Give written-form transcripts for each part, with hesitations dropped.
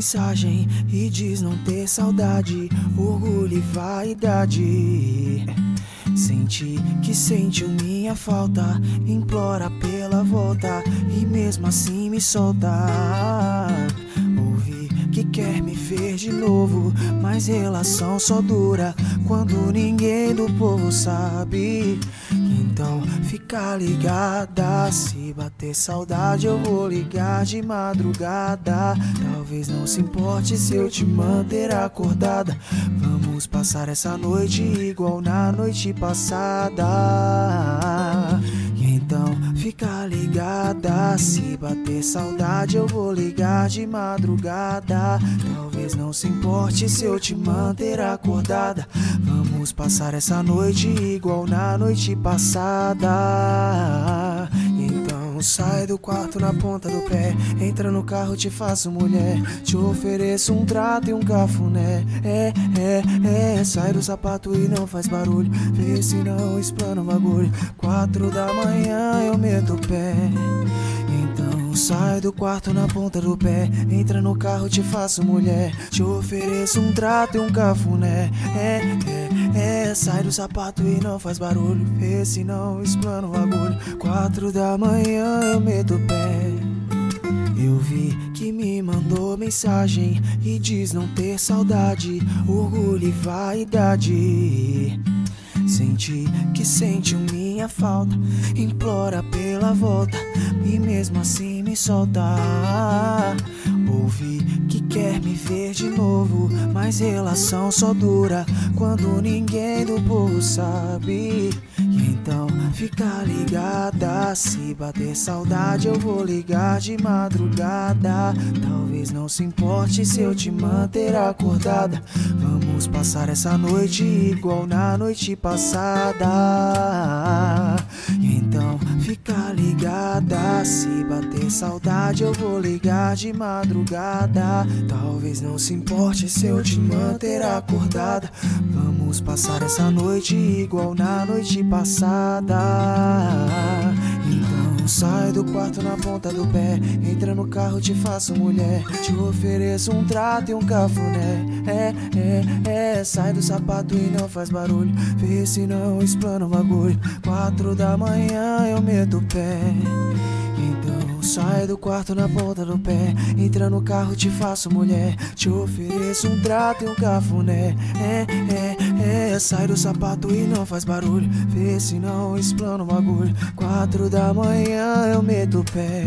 mensagem e diz não ter saudade, orgulho e vaidade. Sente que sentiu minha falta, implora pela volta e mesmo assim me solta. Ouvi que quer me ver de novo, mas relação só dura quando ninguém do povo sabe. Então fica ligada, se bater saudade eu vou ligar de madrugada. Talvez não se importe se eu te manter acordada, vamos passar essa noite igual na noite passada. Então fica ligada, se bater saudade eu vou ligar de madrugada. Talvez não se importe se eu te manter acordada, vamos passar essa noite igual na noite passada. Sai do quarto na ponta do pé, entra no carro, te faço mulher, te ofereço um trato e um cafuné. Sai do sapato e não faz barulho, vê se não explana o bagulho. 4 da manhã eu meto o pé. Sai do quarto na ponta do pé, entra no carro, te faço mulher, te ofereço um trato e um cafuné. Sai do sapato e não faz barulho, vê se não explana o bagulho. 4 da manhã eu meto o pé. Eu vi que me mandou mensagem e diz não ter saudade, orgulho e vaidade. Senti que sentiu minha falta, implora pela volta e mesmo assim me solta. Ouvi que quer me ver de novo, mas relação só dura quando ninguém do povo sabe. Então fica ligada, se bater saudade eu vou ligar de madrugada. Talvez não se importe se eu te manter acordada, vamos passar essa noite igual na noite passada. Então fica ligada, se bater saudade eu vou ligar de madrugada. Talvez não se importe se eu te manter acordada, vamos passar essa noite igual na noite passada. Sai do quarto na ponta do pé, entra no carro, te faço mulher, te ofereço um trato e um cafuné. Sai do sapato e não faz barulho, vê se não explana o bagulho. 4 da manhã eu meto o pé. Sai do quarto na ponta do pé, entra no carro, te faço mulher, te ofereço um trato e um cafuné. Sai do sapato e não faz barulho, vê se não explana o bagulho. 4 da manhã eu meto o pé.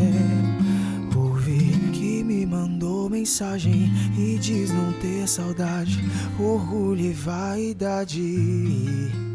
Ouvi que me mandou mensagem e diz não ter saudade, orgulho e vaidade.